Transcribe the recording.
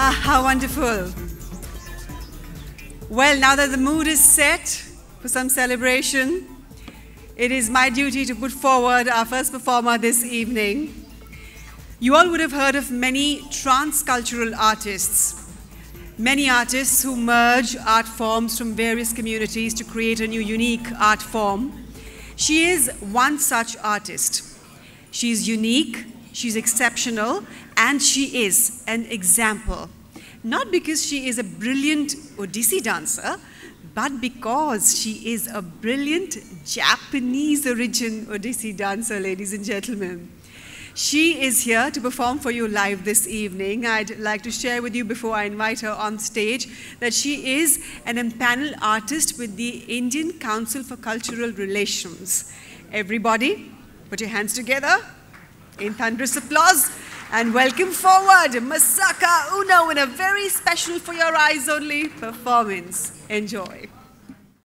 Ah, how wonderful. Well, now that the mood is set for some celebration, it is my duty to put forward our first performer this evening. You all would have heard of many transcultural artists. Many artists who merge art forms from various communities to create a new unique art form. She is one such artist. She is unique, she's exceptional, and she is an example. Not because she is a brilliant Odissi dancer, but because she is a brilliant Japanese origin Odissi dancer, ladies and gentlemen. She is here to perform for you live this evening. I'd like to share with you before I invite her on stage that she is an empanel artist with the Indian Council for Cultural Relations. Everybody, put your hands together in thunderous applause and welcome forward Masako in a very special for your eyes only performance. Enjoy.